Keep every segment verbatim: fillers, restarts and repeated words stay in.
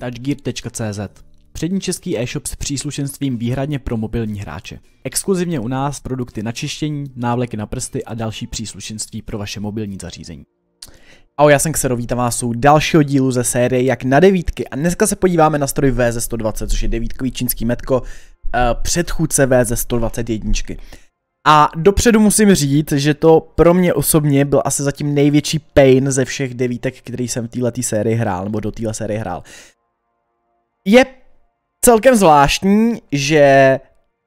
touchgear tečka cz. Přední český e-shop s příslušenstvím výhradně pro mobilní hráče. Exkluzivně u nás produkty na čištění, návleky na prsty a další příslušenství pro vaše mobilní zařízení. Ahoj, já jsem Xero, vítám vás u dalšího dílu ze série Jak na devítky a dneska se podíváme na stroj V Z sto dvacet, což je devítkový čínský metko, předchůdce V Z sto dvacet jedna. A dopředu musím říct, že to pro mě osobně byl asi zatím největší pain ze všech devítek, který jsem v této sérii hrál, nebo do této série hrál. Je celkem zvláštní, že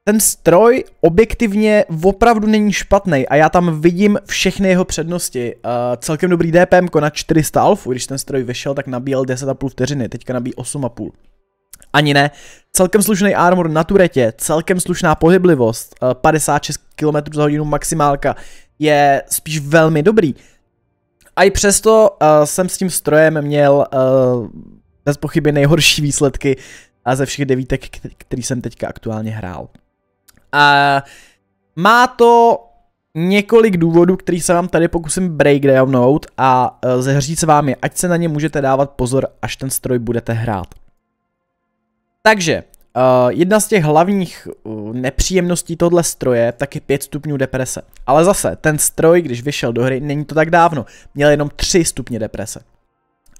ten stroj objektivně opravdu není špatný a já tam vidím všechny jeho přednosti. Uh, celkem dobrý D P M na čtyři sta alfu, když ten stroj vyšel, tak nabíjel deset a půl vteřiny, teďka nabíjí osm a půl. Ani ne. Celkem slušný armor na turetě, celkem slušná pohyblivost, uh, padesát šest kilometrů za hodinu maximálka, je spíš velmi dobrý. A i přesto uh, jsem s tím strojem měl uh, bez pochyby nejhorší výsledky a ze všech devítek, který jsem teďka aktuálně hrál. A má to několik důvodů, který se vám tady pokusím breakdownout a zeříct s vámi, ať se na ně můžete dávat pozor, až ten stroj budete hrát. Takže, uh, jedna z těch hlavních uh, nepříjemností tohle stroje tak je pět stupňů deprese. Ale zase, ten stroj, když vyšel do hry, není to tak dávno, měl jenom tři stupně deprese.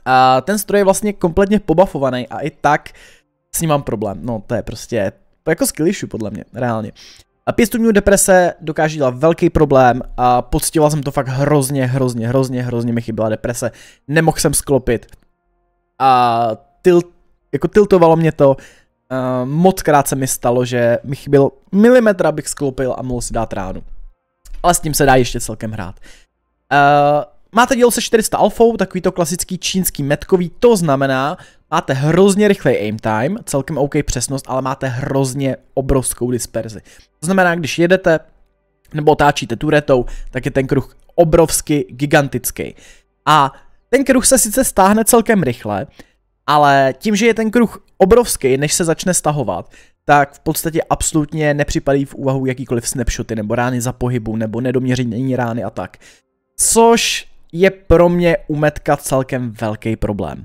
A ten stroj je vlastně kompletně pobafovaný a i tak s ním mám problém. No, to je prostě jako skill issue podle mě, reálně. A pět stupňů deprese dokáže dělat velký problém a pocítila jsem to fakt hrozně, hrozně, hrozně, hrozně mi chyběla deprese. Nemohl jsem sklopit. A tilt, jako tiltovalo mě to. A moc krát se mi stalo, že mi chybělo milimetr, abych sklopil a mohl si dát ránu. Ale s tím se dá ještě celkem hrát. A máte dílo se čtyři sta alfou, takový to klasický čínský metkový, to znamená, máte hrozně rychlej aim time, celkem OK přesnost, ale máte hrozně obrovskou disperzi. To znamená, když jedete nebo otáčíte turetou, tak je ten kruh obrovsky gigantický. A ten kruh se sice stáhne celkem rychle, ale tím, že je ten kruh obrovský, než se začne stahovat, tak v podstatě absolutně nepřipadají v úvahu jakýkoliv snapshoty nebo rány za pohybu nebo nedoměření rány a tak. Což je pro mě u metka celkem velký problém.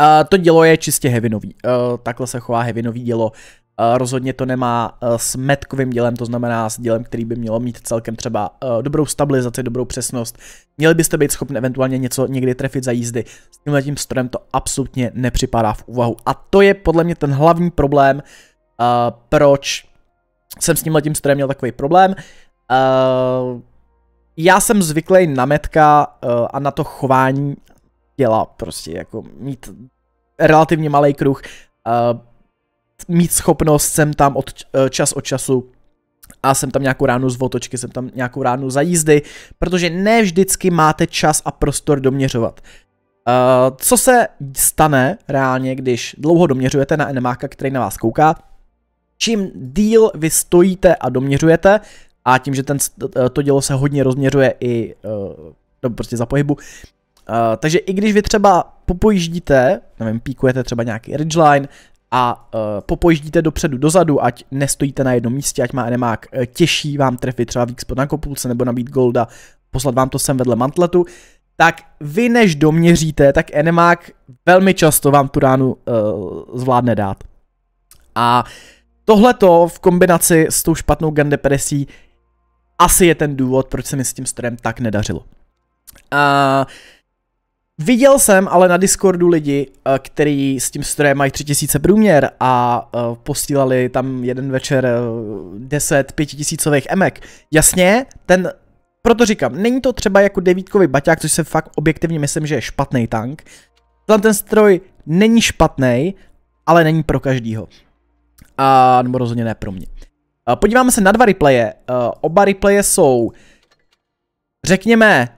Uh, to dělo je čistě heavinový, uh, takhle se chová heavinový dělo, uh, rozhodně to nemá uh, s metkovým dělem, to znamená s dělem, který by mělo mít celkem třeba uh, dobrou stabilizaci, dobrou přesnost, měli byste být schopni eventuálně něco někdy trefit za jízdy, s tímhletím strojem to absolutně nepřipadá v úvahu a to je podle mě ten hlavní problém, uh, proč jsem s tímhletím strojem měl takový problém. Uh, já jsem zvyklý na metka uh, a na to chování děla, prostě jako mít relativně malý kruh, uh, mít schopnost sem tam od, uh, čas od času a sem tam nějakou ránu z otočky, sem tam nějakou ránu za jízdy, protože ne vždycky máte čas a prostor doměřovat. Uh, co se stane reálně, když dlouho doměřujete na enemáka, který na vás kouká? Čím díl vy stojíte a doměřujete, a tím, že ten, to dělo se hodně rozměřuje i uh, no, prostě za pohybu, Uh, takže i když vy třeba popojíždíte, nevím, píkujete třeba nějaký ridgeline a uh, popojíždíte dopředu, dozadu, ať nestojíte na jednom místě, ať má enemák uh, těžší vám trefit třeba víc pod na kopulce nebo nabít golda, poslat vám to sem vedle mantletu, tak vy než doměříte, tak enemák velmi často vám tu ránu uh, zvládne dát. A tohleto v kombinaci s tou špatnou gun depresí asi je ten důvod, proč se mi s tím strojem tak nedařilo. A Uh, Viděl jsem ale na Discordu lidi, kteří s tím strojem mají tři tisíce průměr a posílali tam jeden večer deset pětitisícových emek. Jasně, ten, proto říkám, není to třeba jako devítkový baťák, což se fakt objektivně myslím, že je špatný tank. Ten stroj není špatný, ale není pro každýho. A, nebo rozhodně ne pro mě. A podíváme se na dva replaye. A oba replaye jsou, řekněme,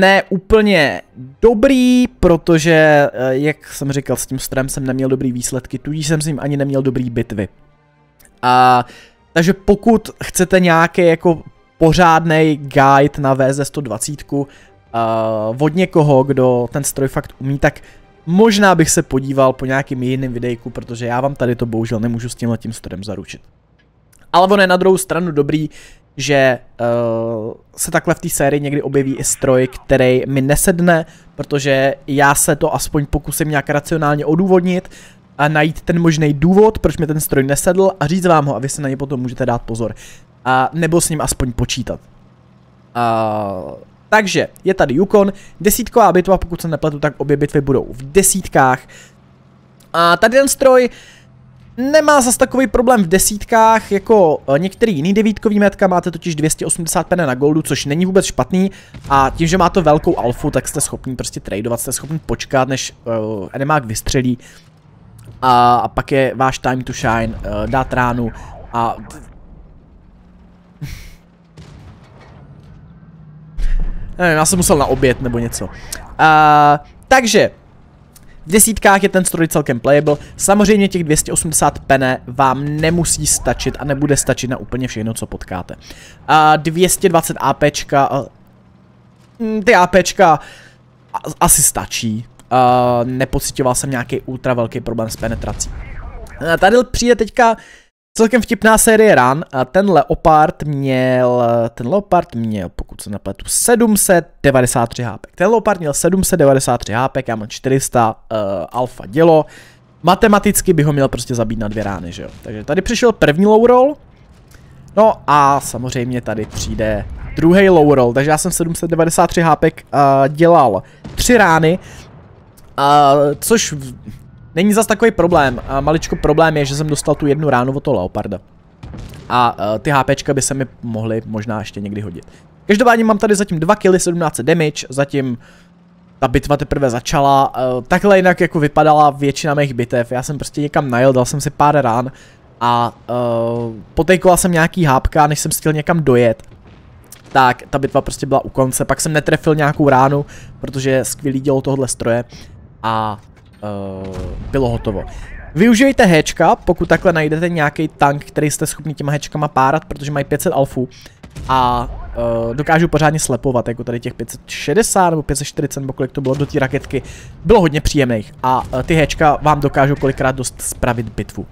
ne úplně dobrý, protože, jak jsem říkal, s tím strojem jsem neměl dobrý výsledky, tudíž jsem s ním ani neměl dobrý bitvy. A, takže pokud chcete nějaký jako pořádný guide na V Z sto dvacet a, od někoho, kdo ten stroj fakt umí, tak možná bych se podíval po nějakým jiným videjku, protože já vám tady to bohužel nemůžu s tímhletím strojem zaručit. Ale on je na druhou stranu dobrý, že uh, se takhle v té sérii někdy objeví i stroj, který mi nesedne, protože já se to aspoň pokusím nějak racionálně odůvodnit a najít ten možný důvod, proč mi ten stroj nesedl, a říct vám ho a vy se na něj potom můžete dát pozor. A nebo s ním aspoň počítat. Uh, takže je tady Yukon, desítková bitva, pokud se nepletu, tak obě bitvy budou v desítkách. A tady ten stroj nemá zas takový problém v desítkách jako některý jiný devítkový metka, máte totiž dvě stě osmdesát pene na goldu, což není vůbec špatný, a tím, že má to velkou alfu, tak jste schopni prostě tradovat, jste schopni počkat, než uh, enemák vystřelí a, a pak je váš time to shine, uh, dát ránu a... Nevím, já jsem musel na oběd nebo něco. Uh, takže... V desítkách je ten stroj celkem playable, samozřejmě těch dvě stě osmdesát pene vám nemusí stačit a nebude stačit na úplně všechno, co potkáte. A dvě stě dvacet APčka, ty APčka asi stačí, a nepocitoval jsem nějaký ultra velký problém s penetrací. A tady přijde teďka celkem vtipná série ran, a ten Leopard měl, ten Leopard měl, pokud se nepletu, sedm set devadesát tři hápek. Ten Leopard měl sedm set devadesát tři hápek, já mám čtyři sta uh, alfa dělo. Matematicky by ho měl prostě zabít na dvě rány, že jo. Takže tady přišel první low roll, no a samozřejmě tady přijde druhý low roll, takže já jsem sedm set devadesát tři hápek uh, dělal tři rány, uh, což... Není zas takový problém, a maličko problém je, že jsem dostal tu jednu ránu od toho Leoparda. A uh, ty HPčka by se mi mohly možná ještě někdy hodit. Každopádně mám tady zatím dva killy, sedmnáct damage, zatím ta bitva teprve začala. Uh, takhle jinak jako vypadala většina mých bitev, já jsem prostě někam najel, dal jsem si pár rán a uh, potejkoval jsem nějaký hápka, než jsem chtěl někam dojet. Tak ta bitva prostě byla u konce, pak jsem netrefil nějakou ránu, protože skvělý dělo tohle stroje a... Uh, bylo hotovo. Využijte hečka, pokud takhle najdete nějaký tank, který jste schopni těma hečkama párat, protože mají pět set alfů a uh, dokážu pořádně slepovat, jako tady těch pět set šedesát nebo pět set čtyřicet, nebo kolik to bylo do té raketky, bylo hodně příjemných a uh, ty hečka vám dokážou kolikrát dost spravit bitvu.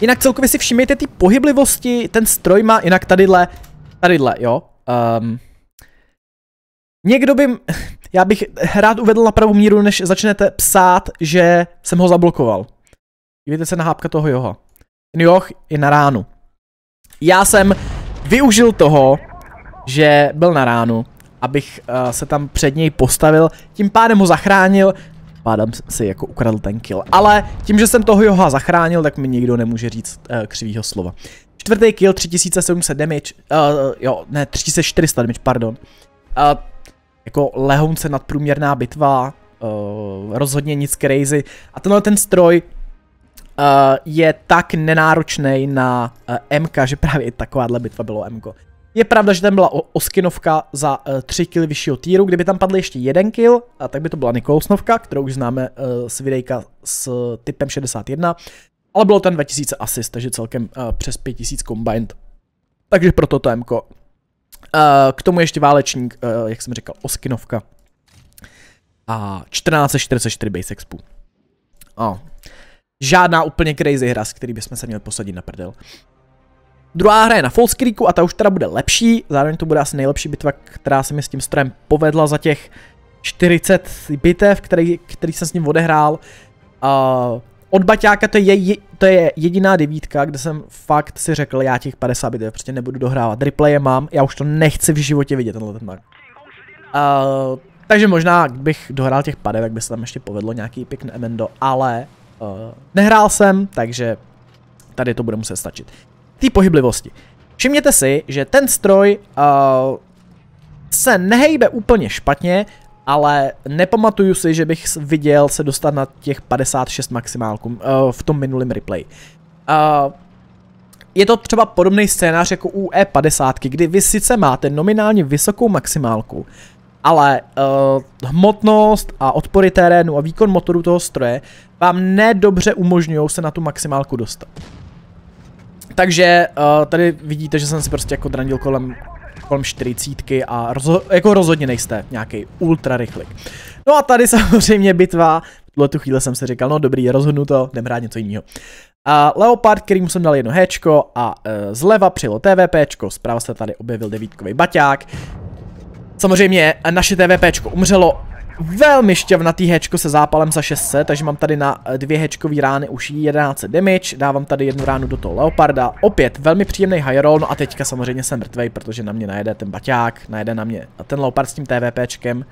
Jinak celkově si všimněte ty pohyblivosti, ten stroj má jinak tadyhle, tadyhle, jo. Um, Někdo by, já bych rád uvedl na pravou míru, než začnete psát, že jsem ho zablokoval. Dívejte se na hápka toho Joha. Ten Joh je na ránu. Já jsem využil toho, že byl na ránu, abych uh, se tam před něj postavil, tím pádem ho zachránil, pádem si jako ukradl ten kill. Ale tím, že jsem toho Joha zachránil, tak mi nikdo nemůže říct uh, křivýho slova. Čtvrtý kill, tři tisíce sedm set damage, uh, jo, ne, tři tisíce čtyři sta damage, pardon. Uh, Jako lehonce nadprůměrná bitva, uh, rozhodně nic crazy. A tenhle ten stroj uh, je tak nenáročný na uh, em ká, že právě i takováhle bitva bylo em ká. Je pravda, že tam byla oskinovka za uh, tři kill vyššího týru. Kdyby tam padl ještě jeden kill, a tak by to byla Nikousnovka, kterou už známe uh, z videjka s typem šedesát jedna. Ale bylo tam dva tisíce asist, takže celkem uh, přes pět tisíc combined. Takže proto to em ká. K tomu ještě válečník, jak jsem říkal, oskinovka a čtrnáct set čtyřicet čtyři base expu. Oh. Žádná úplně crazy hra, s který bychom se měli posadit na prdel. Druhá hra je na False Creeku a ta už teda bude lepší, zároveň to bude asi nejlepší bitva, která se mi s tím strojem povedla za těch čtyřicet bitev, který, který jsem s ním odehrál. Uh, Od Baťáka to je, to je jediná devítka, kde jsem fakt si řekl, já těch padesát bitev prostě nebudu dohrávat. Replaye mám, já už to nechci v životě vidět, tenhle ten uh, takže možná, kdybych dohrál těch padev, tak by se tam ještě povedlo nějaký pěkný emendo, ale uh, nehrál jsem, takže tady to bude muset stačit. Ty pohyblivosti. Všimněte si, že ten stroj uh, se nehejbe úplně špatně, ale nepamatuju si, že bych viděl se dostat na těch padesát šest maximálků uh, v tom minulém replay. Uh, je to třeba podobný scénář jako u E padesát, kdy vy sice máte nominálně vysokou maximálku, ale uh, hmotnost a odpory terénu a výkon motoru toho stroje vám nedobře umožňují se na tu maximálku dostat. Takže uh, tady vidíte, že jsem si prostě jako drandil kolem... kolem čtyřicítky a rozho jako rozhodně nejste nějaký ultra rychlik. No a tady samozřejmě bitva, v tuhletu chvíli jsem si říkal, no dobrý, rozhodnu to, jdem hrát něco jiného. A Leopard, kterým jsem dal jedno héčko a e, zleva přijelo TVPčko, zprava se tady objevil devítkový baťák. Samozřejmě naše TVPčko umřelo. Velmi šťavnatý hečko se zápalem za šest set, takže mám tady na dvě hečkový rány už jedenáct set damage, dávám tady jednu ránu do toho Leoparda, opět velmi příjemný high roll, no a teďka samozřejmě jsem mrtvej, protože na mě najede ten baťák, najede na mě ten Leopard s tím TVPčkem,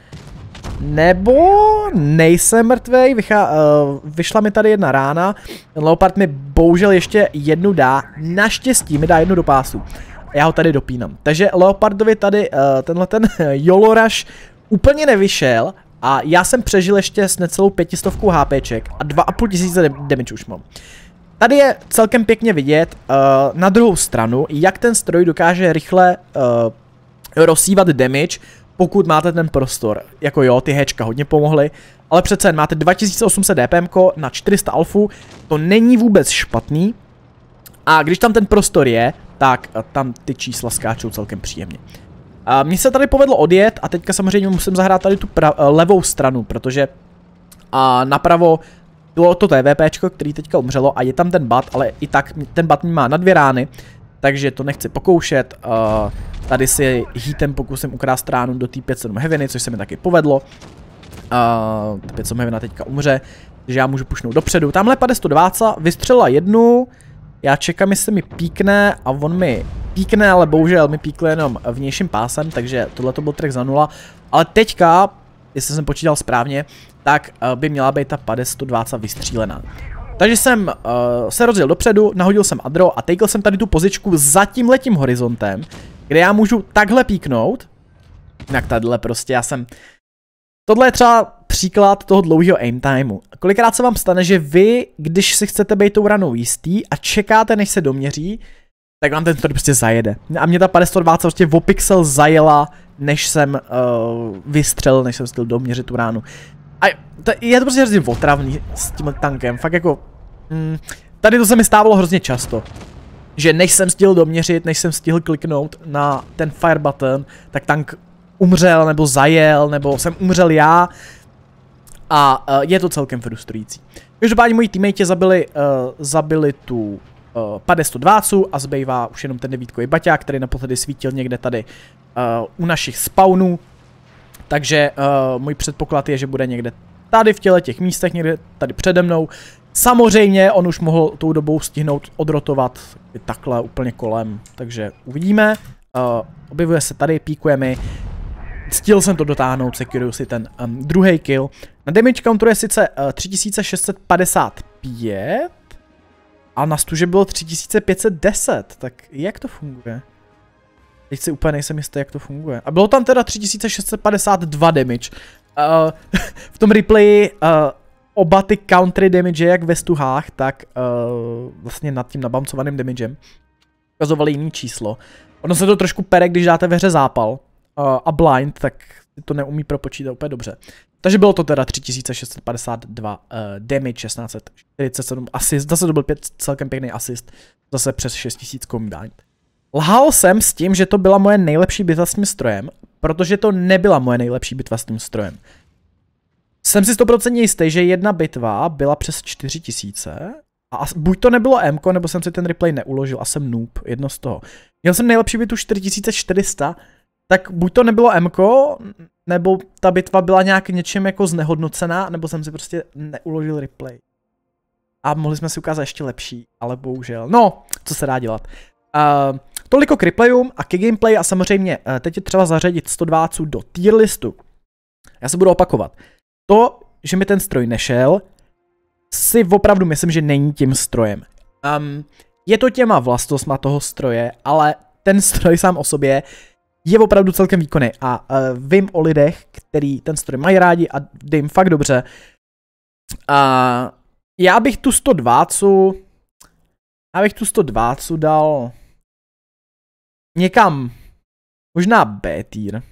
nebo nejsem mrtvej, Vycha, uh, vyšla mi tady jedna rána, ten Leopard mi bohužel ještě jednu dá, naštěstí mi dá jednu do pásu, já ho tady dopínám, takže Leopardovi tady uh, tenhle ten Yolo Rush úplně nevyšel. A já jsem přežil ještě s necelou pětistovkou HPček a dva a půl tisíce damage už mám. Tady je celkem pěkně vidět uh, na druhou stranu, jak ten stroj dokáže rychle uh, rozsívat damage, pokud máte ten prostor. Jako jo, ty hečka hodně pomohly, ale přece jen máte dva tisíce osm set dé pé em na čtyři sta alfu, to není vůbec špatný. A když tam ten prostor je, tak uh, tam ty čísla skáčou celkem příjemně. Mně se tady povedlo odjet a teďka samozřejmě musím zahrát tady tu levou stranu, protože a napravo bylo to TVPčko, který teďka umřelo a je tam ten bat, ale i tak ten bat mi má na dvě rány, takže to nechci pokoušet. A tady si heatem pokusím ukrást ránu do T padesát sedm Heavy, což se mi taky povedlo. T padesát sedm Heavy teďka umře, takže já můžu pušnout dopředu. Tamhle padesát dvacet vystřelila jednu, já čekám, jestli mi píkne a on mi... Píkne, ale bohužel mi píkl jenom vnějším pásem, takže tohle to byl trek za nula. Ale teďka, jestli jsem počítal správně, tak by měla být ta padesát dvacet vystřílená. Takže jsem uh, se rozjel dopředu, nahodil jsem adro a tejkl jsem tady tu pozičku za tímhletím horizontem, kde já můžu takhle píknout. Tak tadyhle prostě já jsem... Tohle je třeba příklad toho dlouhého aim timeu. Kolikrát se vám stane, že vy, když si chcete být tou ranou jistý a čekáte, než se doměří, tak vám ten stroj prostě zajede. A mě ta padesát dvacet prostě o pixel zajela, než jsem uh, vystřelil, než jsem stil doměřit tu ránu. A to, je to prostě hrozně otravný s tím tankem, fakt jako... Mm, tady to se mi stávalo hrozně často. Že než jsem stihl doměřit, než jsem stihl kliknout na ten fire button, tak tank umřel, nebo zajel, nebo jsem umřel já. A uh, je to celkem frustrující. Každopádně moji teammate zabili, uh, zabili tu... padesát dvacet a zbývá už jenom ten devítkový baťák, který naposledy svítil někde tady uh, u našich spawnů. Takže uh, můj předpoklad je, že bude někde tady v těle těch místech, někde tady přede mnou. Samozřejmě on už mohl tou dobou stihnout odrotovat takhle úplně kolem, takže uvidíme. Uh, objevuje se tady, píkuje mi. Stihl jsem to dotáhnout, securuju si ten um, druhý kill. Na damage counteru je sice uh, tři tisíce šest set padesát pět. A na stuže bylo tři tisíce pět set deset, tak jak to funguje? Teď si úplně nejsem jistý, jak to funguje. A bylo tam teda tři tisíce šest set padesát dva damage. Uh, v tom replayi uh, oba ty country damage, jak ve stuhách, tak uh, vlastně nad tím nabancovaným damagem ukazovali jiný číslo. Ono se to trošku pere, když dáte ve hře zápal uh, a blind, tak to neumí propočítat úplně dobře. Takže bylo to teda tři tisíce šest set padesát dva uh, damage, šestnáct set čtyřicet sedm assist, zase to byl pět, celkem pěkný assist, zase přes šest tisíc combined. Lhal jsem s tím, že to byla moje nejlepší bitva s tím strojem, protože to nebyla moje nejlepší bitva s tím strojem. Jsem si sto procent jistý, že jedna bitva byla přes čtyři tisíce a buď to nebylo Mko, nebo jsem si ten replay neuložil a jsem noob, jedno z toho. Měl jsem nejlepší bitvu čtyři tisíce čtyři sta, tak buď to nebylo Mko, nebo ta bitva byla nějak něčím jako znehodnocená, nebo jsem si prostě neuložil replay. A mohli jsme si ukázat ještě lepší, ale bohužel. No, co se dá dělat. Uh, toliko k replayům a k gameplay a samozřejmě uh, teď je třeba zařadit sto dvacet do tier listu. Já se budu opakovat. To, že mi ten stroj nešel, si opravdu myslím, že není tím strojem. Um, je to těma vlastnostma toho stroje, ale ten stroj sám o sobě je opravdu celkem výkonný a uh, vím o lidech, který ten stroj mají rádi a jde jim fakt dobře. A uh, já bych tu sto dvacet, já bych tu sto dvacet dal někam, možná B tier,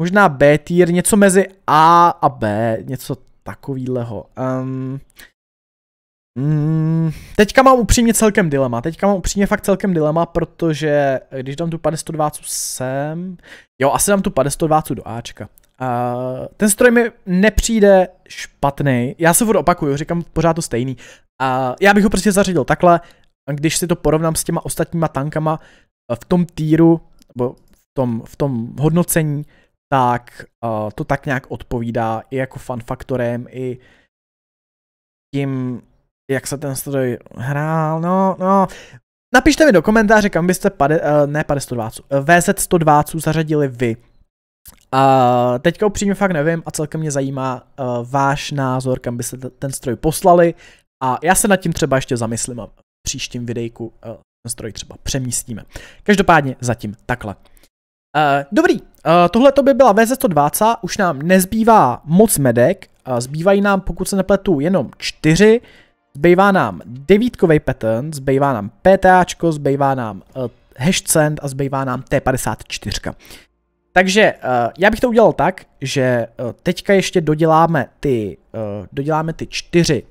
možná B tier, něco mezi A a B, něco takovýhleho. Um, Mm, teďka mám upřímně celkem dilema, teďka mám upřímně fakt celkem dilema, protože když dám tu padesát dvacet sem, jo asi dám tu padesát dvacet do Ačka. Uh, ten stroj mi nepřijde špatný. Já se furt opakuju, říkám pořád to stejný. Uh, já bych ho prostě zařídil takhle, když si to porovnám s těma ostatníma tankama v tom týru, nebo v tom, v tom hodnocení, tak uh, to tak nějak odpovídá i jako fun faktorem, i tím, jak se ten stroj hrál, no, no. Napište mi do komentáře, kam byste pade, uh, ne pade sto dvacet, uh, V Z sto dvacet zařadili vy. Uh, teďka upřímně fakt nevím a celkem mě zajímá uh, váš názor, kam byste ten stroj poslali, a já se nad tím třeba ještě zamyslím a v příštím videjku uh, ten stroj třeba přemístíme. Každopádně zatím takhle. Uh, dobrý, uh, tohle to by byla V Z sto dvacet, už nám nezbývá moc medek, uh, zbývají nám, pokud se nepletu, jenom čtyři, zbývá nám devítkovej pattern, zbývá nám PTAčko, zbývá nám uh, hashcent a zbývá nám T padesát čtyři. Takže uh, já bych to udělal tak, že uh, teďka ještě doděláme ty, uh, doděláme ty čtyři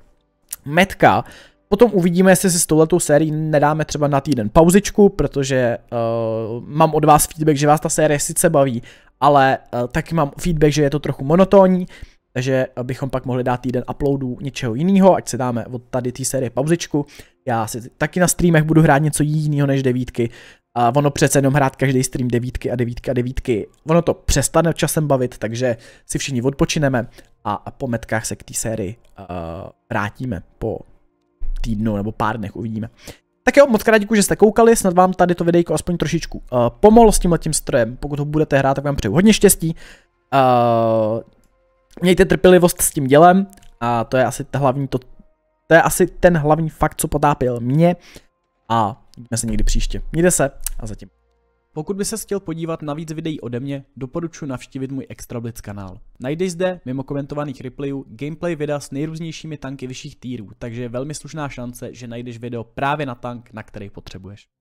metka, potom uvidíme, jestli si s touhletou sérií nedáme třeba na týden pauzičku, protože uh, mám od vás feedback, že vás ta série sice baví, ale uh, taky mám feedback, že je to trochu monotónní, takže bychom pak mohli dát týden uploadů něčeho jiného, ať si dáme od tady té série pauzičku. Já si taky na streamech budu hrát něco jiného než devítky. A ono přece jenom hrát každý stream devítky a devítky a devítky, ono to přestane časem bavit, takže si všichni odpočineme a, a po metkách se k té sérii uh, vrátíme po týdnu nebo pár dnech, uvidíme. Tak jo, moc krát děkuji, že jste koukali, snad vám tady to videjko aspoň trošičku uh, pomohlo s tímhletím strojem. Pokud ho budete hrát, tak vám přeju hodně štěstí. Uh, mějte trpělivost s tím dělem a to je asi ta hlavní to, to je asi ten hlavní fakt, co potápěl mě, a vidíme se někdy příště. Mějte se a zatím. Pokud by ses chtěl podívat na víc videí ode mě, doporučuji navštívit můj ExtraBlitz kanál. Najdeš zde, mimo komentovaných replayů, gameplay videa s nejrůznějšími tanky vyšších týrů, takže je velmi slušná šance, že najdeš video právě na tank, na který potřebuješ.